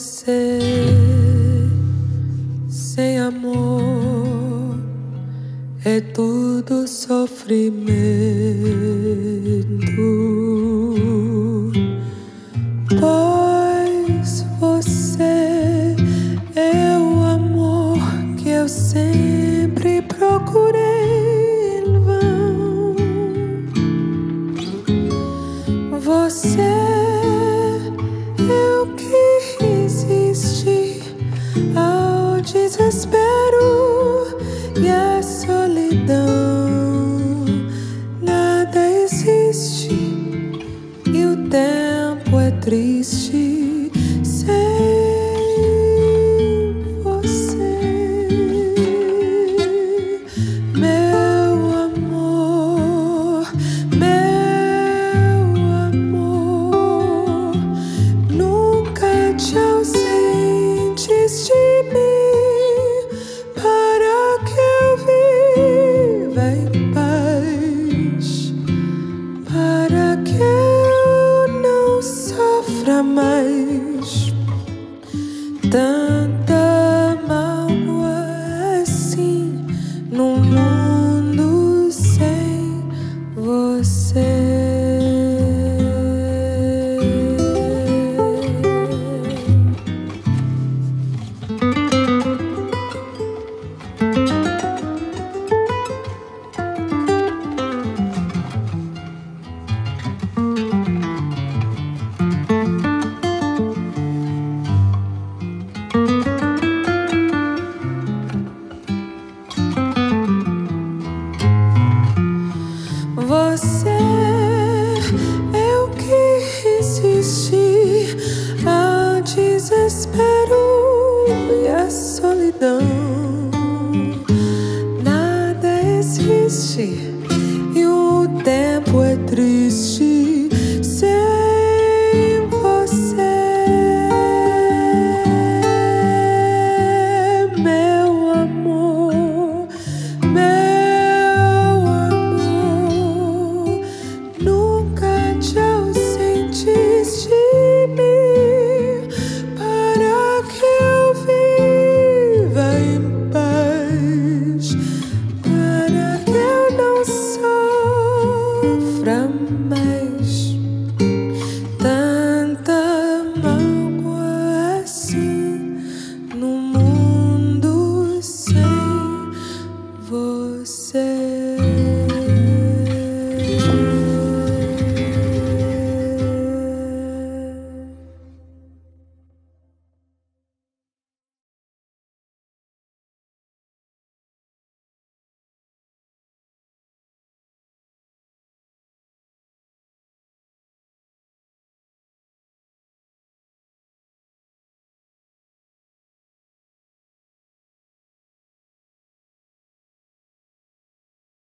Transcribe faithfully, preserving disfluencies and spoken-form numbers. você, sem amor é tudo sofrimento, pois você é o amor que eu sempre procurei em vão. Você é o que resiste ao desespero e à solidão. Nada existe e o tempo é triste sem você, meu amor, meu amor. Nunca te ausentes de mim, para que eu viva em paz, para que eu não sofra mais tanta mágoa assim num mundo sem você. Você é o que resiste ao desespero e à solidão. Nada existe